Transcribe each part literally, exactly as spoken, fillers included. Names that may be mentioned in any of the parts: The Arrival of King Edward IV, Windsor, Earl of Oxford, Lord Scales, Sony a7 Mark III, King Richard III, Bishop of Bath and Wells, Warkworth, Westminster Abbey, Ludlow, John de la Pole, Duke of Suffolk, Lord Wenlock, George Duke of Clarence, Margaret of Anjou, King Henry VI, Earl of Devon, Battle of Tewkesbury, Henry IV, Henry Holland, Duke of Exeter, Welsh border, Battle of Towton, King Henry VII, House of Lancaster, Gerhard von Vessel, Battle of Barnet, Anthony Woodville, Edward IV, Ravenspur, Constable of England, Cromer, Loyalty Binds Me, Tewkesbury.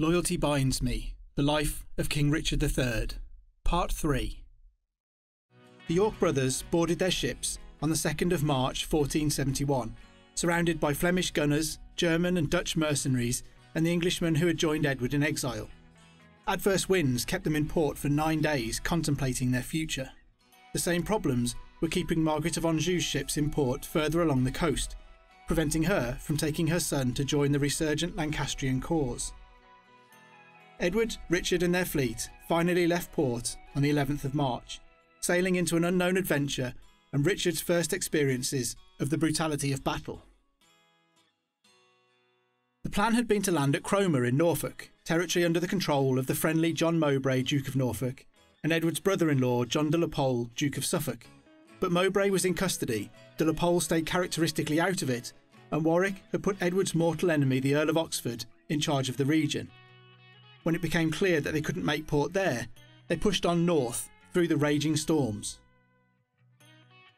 Loyalty Binds Me, The Life of King Richard the third, Part three. The York brothers boarded their ships on the second of March fourteen seventy-one, surrounded by Flemish gunners, German and Dutch mercenaries, and the Englishmen who had joined Edward in exile. Adverse winds kept them in port for nine days, contemplating their future. The same problems were keeping Margaret of Anjou's ships in port further along the coast, preventing her from taking her son to join the resurgent Lancastrian cause. Edward, Richard and their fleet finally left port on the eleventh of March, sailing into an unknown adventure and Richard's first experiences of the brutality of battle. The plan had been to land at Cromer in Norfolk, territory under the control of the friendly John Mowbray, Duke of Norfolk, and Edward's brother-in-law, John de la Pole, Duke of Suffolk. But Mowbray was in custody, de la Pole stayed characteristically out of it, and Warwick had put Edward's mortal enemy, the Earl of Oxford, in charge of the region. When it became clear that they couldn't make port there, they pushed on north through the raging storms.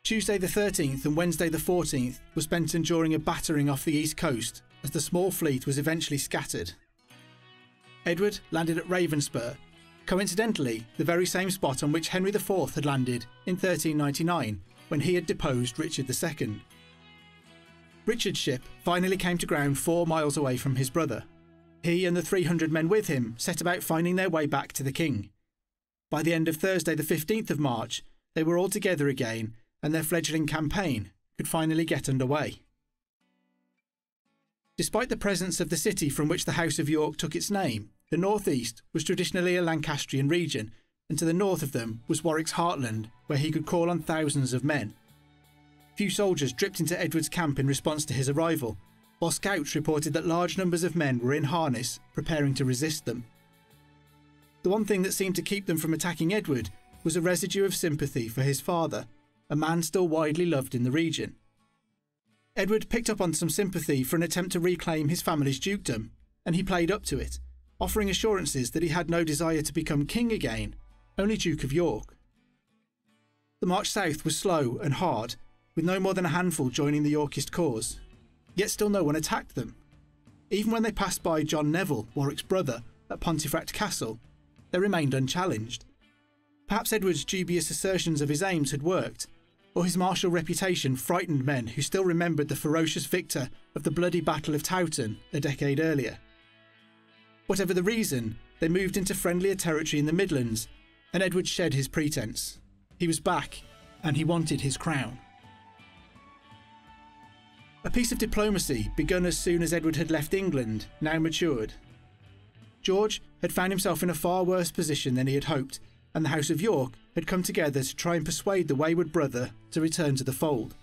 Tuesday the thirteenth and Wednesday the fourteenth were spent enduring a battering off the east coast, as the small fleet was eventually scattered. Edward landed at Ravenspur, coincidentally the very same spot on which Henry the fourth had landed in thirteen ninety-nine when he had deposed Richard the second. Richard's ship finally came to ground four miles away from his brother. He and the three hundred men with him set about finding their way back to the king. By the end of Thursday the fifteenth of March, they were all together again and their fledgling campaign could finally get underway. Despite the presence of the city from which the House of York took its name, the northeast was traditionally a Lancastrian region, and to the north of them was Warwick's heartland, where he could call on thousands of men. Few soldiers dripped into Edward's camp in response to his arrival, while scouts reported that large numbers of men were in harness, preparing to resist them. The one thing that seemed to keep them from attacking Edward was a residue of sympathy for his father, a man still widely loved in the region. Edward picked up on some sympathy for an attempt to reclaim his family's dukedom, and he played up to it, offering assurances that he had no desire to become king again, only Duke of York. The march south was slow and hard, with no more than a handful joining the Yorkist cause, yet still no one attacked them. Even when they passed by John Neville, Warwick's brother, at Pontefract Castle, they remained unchallenged. Perhaps Edward's dubious assertions of his aims had worked, or his martial reputation frightened men who still remembered the ferocious victor of the bloody Battle of Towton a decade earlier. Whatever the reason, they moved into friendlier territory in the Midlands, and Edward shed his pretense. He was back, and he wanted his crown. A piece of diplomacy, begun as soon as Edward had left England, now matured. George had found himself in a far worse position than he had hoped, and the House of York had come together to try and persuade the wayward brother to return to the fold.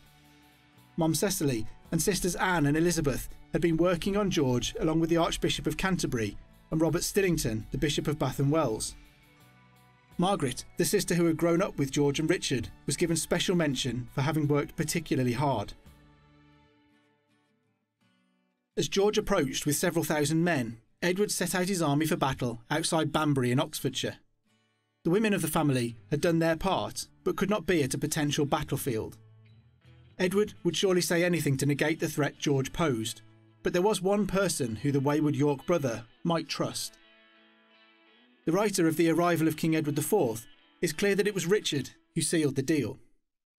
Mom Cecily and sisters Anne and Elizabeth had been working on George along with the Archbishop of Canterbury and Robert Stillington, the Bishop of Bath and Wells. Margaret, the sister who had grown up with George and Richard, was given special mention for having worked particularly hard. As George approached with several thousand men, Edward set out his army for battle outside Banbury in Oxfordshire. The women of the family had done their part, but could not be at a potential battlefield. Edward would surely say anything to negate the threat George posed, but there was one person who the wayward York brother might trust. The writer of The Arrival of King Edward the fourth is clear that it was Richard who sealed the deal.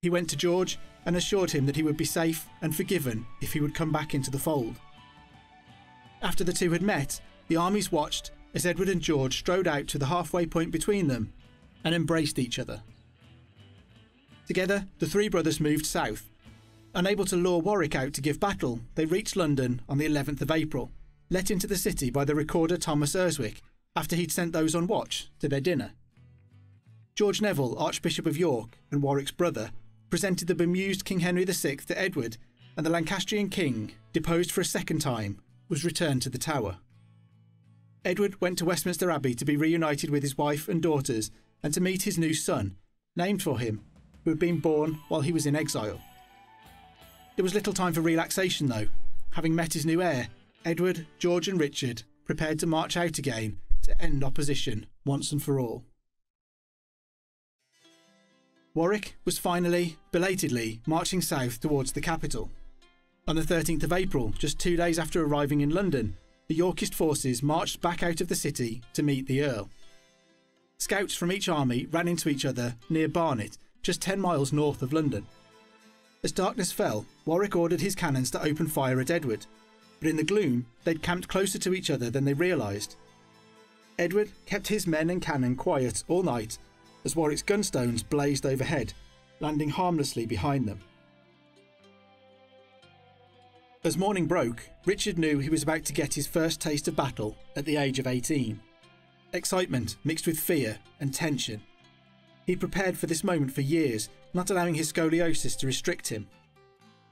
He went to George and assured him that he would be safe and forgiven if he would come back into the fold. After the two had met, the armies watched as Edward and George strode out to the halfway point between them and embraced each other. Together, the three brothers moved south. Unable to lure Warwick out to give battle, they reached London on the eleventh of April, let into the city by the recorder Thomas Urswick after he'd sent those on watch to their dinner. George Neville, Archbishop of York and Warwick's brother, presented the bemused King Henry the sixth to Edward, and the Lancastrian king, deposed for a second time, was returned to the Tower. Edward went to Westminster Abbey to be reunited with his wife and daughters and to meet his new son, named for him, who had been born while he was in exile. There was little time for relaxation though. Having met his new heir, Edward, George and Richard prepared to march out again to end opposition once and for all. Warwick was finally, belatedly, marching south towards the capital. On the thirteenth of April, just two days after arriving in London, the Yorkist forces marched back out of the city to meet the Earl. Scouts from each army ran into each other near Barnet, just ten miles north of London. As darkness fell, Warwick ordered his cannons to open fire at Edward, but in the gloom they'd camped closer to each other than they realised. Edward kept his men and cannon quiet all night as Warwick's gunstones blazed overhead, landing harmlessly behind them. As morning broke, Richard knew he was about to get his first taste of battle at the age of eighteen. Excitement mixed with fear and tension. He'd prepared for this moment for years, not allowing his scoliosis to restrict him.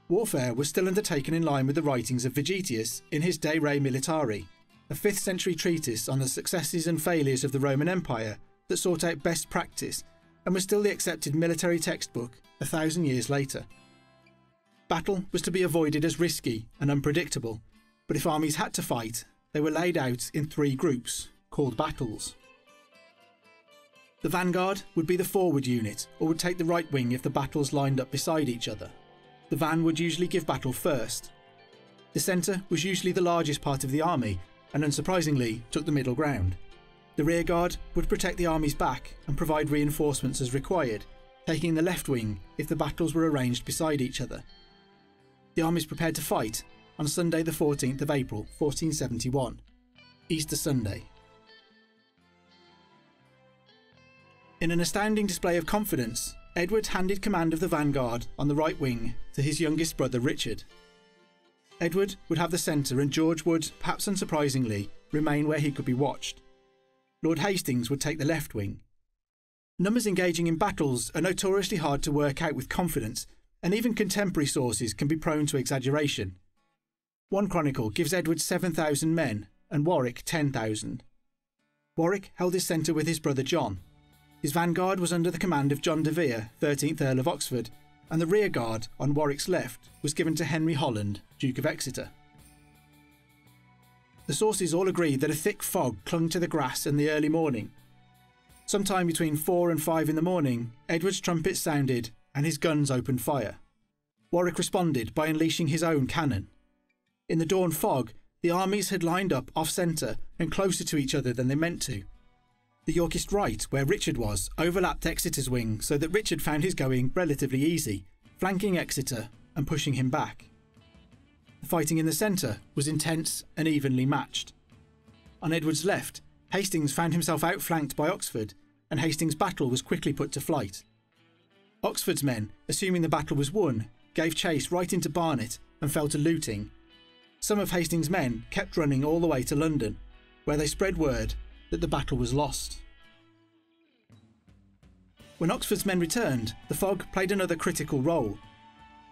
Warfare was still undertaken in line with the writings of Vegetius in his De Re Militari, a fifth century treatise on the successes and failures of the Roman Empire that sought out best practice and was still the accepted military textbook a thousand years later. Battle was to be avoided as risky and unpredictable, but if armies had to fight, they were laid out in three groups, called battles. The vanguard would be the forward unit, or would take the right wing if the battles lined up beside each other. The van would usually give battle first. The centre was usually the largest part of the army, and unsurprisingly took the middle ground. The rearguard would protect the army's back and provide reinforcements as required, taking the left wing if the battles were arranged beside each other. The armies prepared to fight on Sunday the fourteenth of April fourteen seventy-one, Easter Sunday. In an astounding display of confidence, Edward handed command of the vanguard on the right wing to his youngest brother Richard. Edward would have the centre and George would, perhaps unsurprisingly, remain where he could be watched. Lord Hastings would take the left wing. Numbers engaging in battles are notoriously hard to work out with confidence, and even contemporary sources can be prone to exaggeration. One chronicle gives Edward seven thousand men and Warwick ten thousand. Warwick held his centre with his brother John. His vanguard was under the command of John de Vere, thirteenth Earl of Oxford, and the rearguard, on Warwick's left, was given to Henry Holland, Duke of Exeter. The sources all agree that a thick fog clung to the grass in the early morning. Sometime between four and five in the morning, Edward's trumpets sounded and his guns opened fire. Warwick responded by unleashing his own cannon. In the dawn fog, the armies had lined up off-centre and closer to each other than they meant to. The Yorkist right, where Richard was, overlapped Exeter's wing so that Richard found his going relatively easy, flanking Exeter and pushing him back. The fighting in the centre was intense and evenly matched. On Edward's left, Hastings found himself outflanked by Oxford, and Hastings' battle was quickly put to flight. Oxford's men, assuming the battle was won, gave chase right into Barnet and fell to looting. Some of Hastings' men kept running all the way to London, where they spread word that the battle was lost. When Oxford's men returned, the fog played another critical role.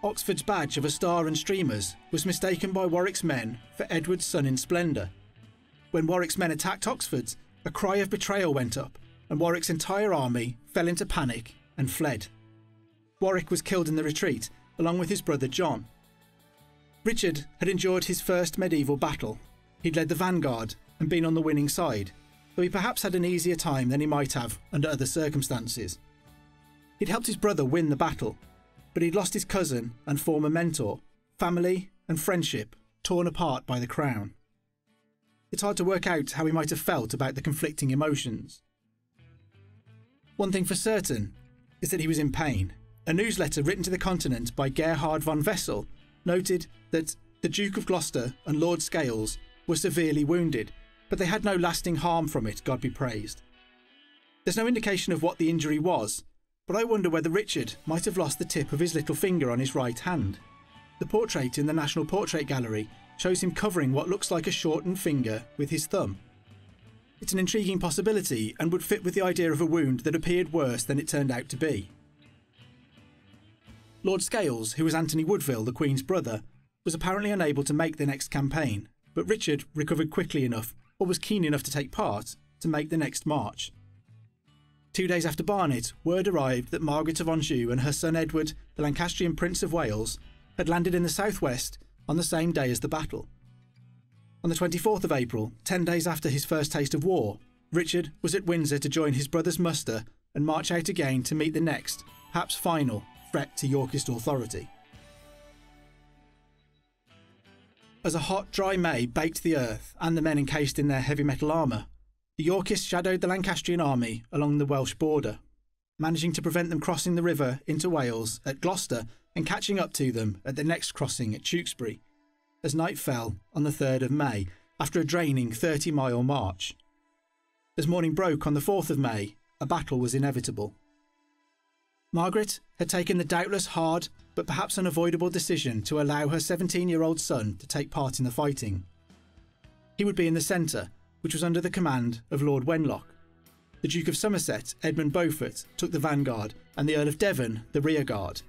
Oxford's badge of a star and streamers was mistaken by Warwick's men for Edward's sun in splendour. When Warwick's men attacked Oxford's, a cry of betrayal went up, and Warwick's entire army fell into panic and fled. Warwick was killed in the retreat, along with his brother John. Richard had endured his first medieval battle. He'd led the vanguard and been on the winning side, though he perhaps had an easier time than he might have under other circumstances. He'd helped his brother win the battle, but he'd lost his cousin and former mentor, family and friendship torn apart by the crown. It's hard to work out how he might have felt about the conflicting emotions. One thing for certain is that he was in pain. A newsletter written to the Continent by Gerhard von Vessel noted that the Duke of Gloucester and Lord Scales were severely wounded, but they had no lasting harm from it, God be praised. There's no indication of what the injury was, but I wonder whether Richard might have lost the tip of his little finger on his right hand. The portrait in the National Portrait Gallery shows him covering what looks like a shortened finger with his thumb. It's an intriguing possibility and would fit with the idea of a wound that appeared worse than it turned out to be. Lord Scales, who was Anthony Woodville, the Queen's brother, was apparently unable to make the next campaign, but Richard recovered quickly enough, or was keen enough to take part, to make the next march. Two days after Barnet, word arrived that Margaret of Anjou and her son Edward, the Lancastrian Prince of Wales, had landed in the southwest on the same day as the battle. On the twenty-fourth of April, ten days after his first taste of war, Richard was at Windsor to join his brother's muster and march out again to meet the next, perhaps final, threat to Yorkist authority. As a hot, dry May baked the earth and the men encased in their heavy metal armour, the Yorkists shadowed the Lancastrian army along the Welsh border, managing to prevent them crossing the river into Wales at Gloucester and catching up to them at the next crossing at Tewkesbury, as night fell on the third of May after a draining thirty-mile march. As morning broke on the fourth of May, a battle was inevitable. Margaret had taken the doubtless hard but perhaps unavoidable decision to allow her seventeen-year-old son to take part in the fighting. He would be in the centre, which was under the command of Lord Wenlock. The Duke of Somerset, Edmund Beaufort, took the vanguard, and the Earl of Devon the rearguard.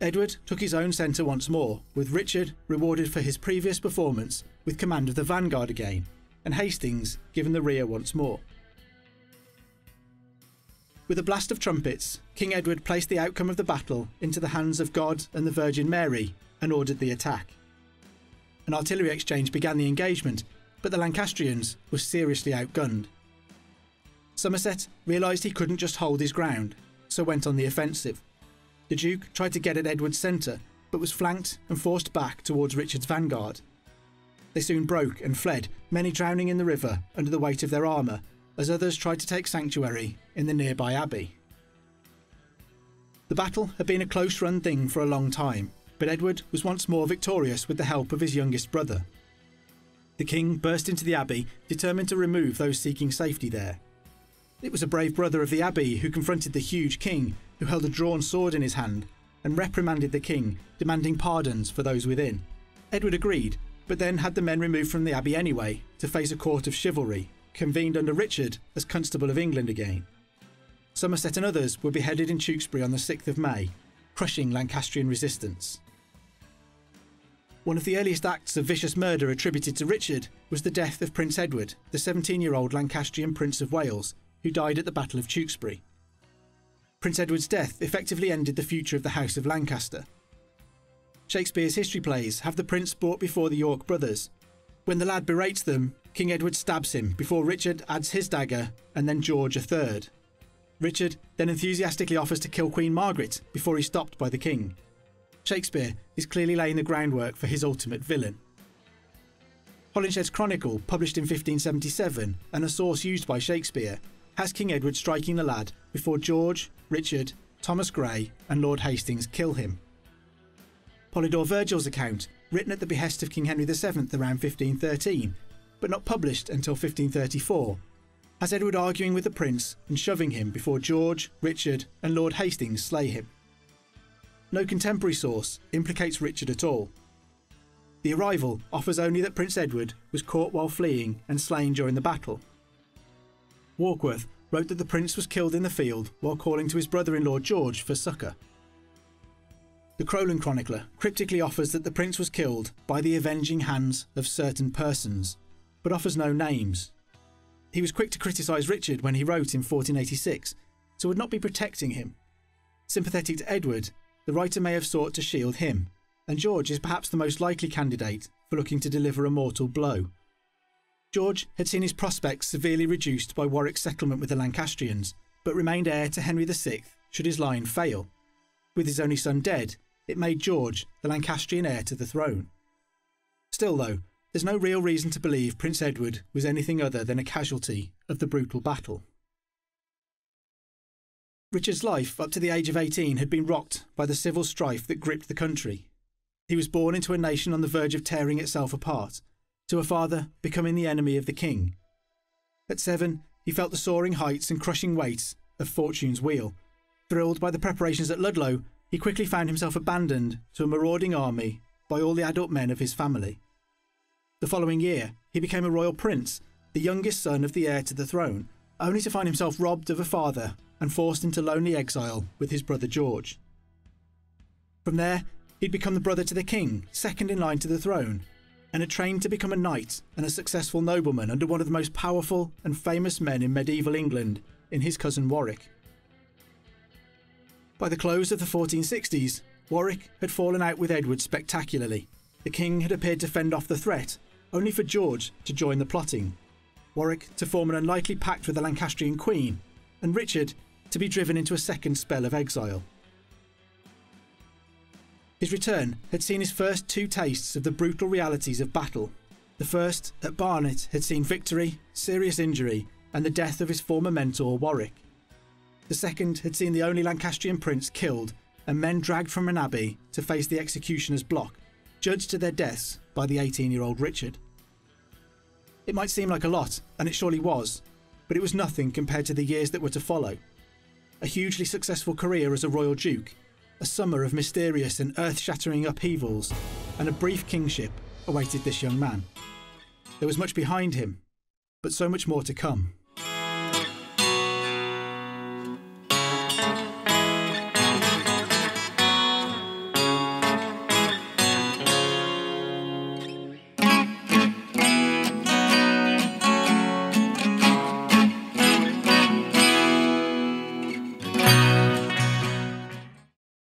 Edward took his own centre once more, with Richard rewarded for his previous performance with command of the vanguard again, and Hastings given the rear once more. With a blast of trumpets, King Edward placed the outcome of the battle into the hands of God and the Virgin Mary and ordered the attack. An artillery exchange began the engagement, but the Lancastrians were seriously outgunned. Somerset realised he couldn't just hold his ground, so went on the offensive. The Duke tried to get at Edward's centre, but was flanked and forced back towards Richard's vanguard. They soon broke and fled, many drowning in the river under the weight of their armour, as others tried to take sanctuary in the nearby abbey. The battle had been a close-run thing for a long time, but Edward was once more victorious with the help of his youngest brother. The King burst into the abbey, determined to remove those seeking safety there. It was a brave brother of the abbey who confronted the huge king, who held a drawn sword in his hand, and reprimanded the king, demanding pardons for those within. Edward agreed, but then had the men removed from the abbey anyway to face a court of chivalry, convened under Richard as Constable of England again. Somerset and others were beheaded in Tewkesbury on the sixth of May, crushing Lancastrian resistance. One of the earliest acts of vicious murder attributed to Richard was the death of Prince Edward, the seventeen-year-old Lancastrian Prince of Wales, who died at the Battle of Tewkesbury. Prince Edward's death effectively ended the future of the House of Lancaster. Shakespeare's history plays have the prince brought before the York brothers. When the lad berates them, King Edward stabs him before Richard adds his dagger and then George the third. Richard then enthusiastically offers to kill Queen Margaret before he's stopped by the king. Shakespeare is clearly laying the groundwork for his ultimate villain. Holinshed's Chronicle, published in fifteen seventy-seven and a source used by Shakespeare, has King Edward striking the lad before George, Richard, Thomas Grey and Lord Hastings kill him. Polydore Vergil's account, written at the behest of King Henry the seventh around fifteen thirteen, but not published until fifteen thirty-four, has Edward arguing with the prince and shoving him before George, Richard and Lord Hastings slay him. No contemporary source implicates Richard at all. The Arrival offers only that Prince Edward was caught while fleeing and slain during the battle. Warkworth wrote that the prince was killed in the field while calling to his brother-in-law George for succour. The Crowland chronicler cryptically offers that the prince was killed by the avenging hands of certain persons, but offers no names. He was quick to criticise Richard when he wrote in fourteen eighty-six, so would not be protecting him. Sympathetic to Edward, the writer may have sought to shield him, and George is perhaps the most likely candidate for looking to deliver a mortal blow. George had seen his prospects severely reduced by Warwick's settlement with the Lancastrians, but remained heir to Henry the sixth should his line fail. With his only son dead, it made George the Lancastrian heir to the throne. Still though, there's no real reason to believe Prince Edward was anything other than a casualty of the brutal battle. Richard's life up to the age of eighteen had been rocked by the civil strife that gripped the country. He was born into a nation on the verge of tearing itself apart, to a father becoming the enemy of the king. At seven, he felt the soaring heights and crushing weights of fortune's wheel. Thrilled by the preparations at Ludlow, he quickly found himself abandoned to a marauding army by all the adult men of his family. The following year, he became a royal prince, the youngest son of the heir to the throne, only to find himself robbed of a father and forced into lonely exile with his brother George. From there, he'd become the brother to the king, second in line to the throne, and had trained to become a knight and a successful nobleman under one of the most powerful and famous men in medieval England, in his cousin Warwick. By the close of the fourteen sixties, Warwick had fallen out with Edward spectacularly. The king had appeared to fend off the threat, only for George to join the plotting, Warwick to form an unlikely pact with the Lancastrian queen, and Richard to be driven into a second spell of exile. His return had seen his first two tastes of the brutal realities of battle. The first, at Barnet, had seen victory, serious injury, and the death of his former mentor Warwick. The second had seen the only Lancastrian prince killed and men dragged from an abbey to face the executioner's block, judged to their deaths by the eighteen-year-old Richard. It might seem like a lot, and it surely was, but it was nothing compared to the years that were to follow. A hugely successful career as a royal duke, a summer of mysterious and earth-shattering upheavals, and a brief kingship awaited this young man. There was much behind him, but so much more to come.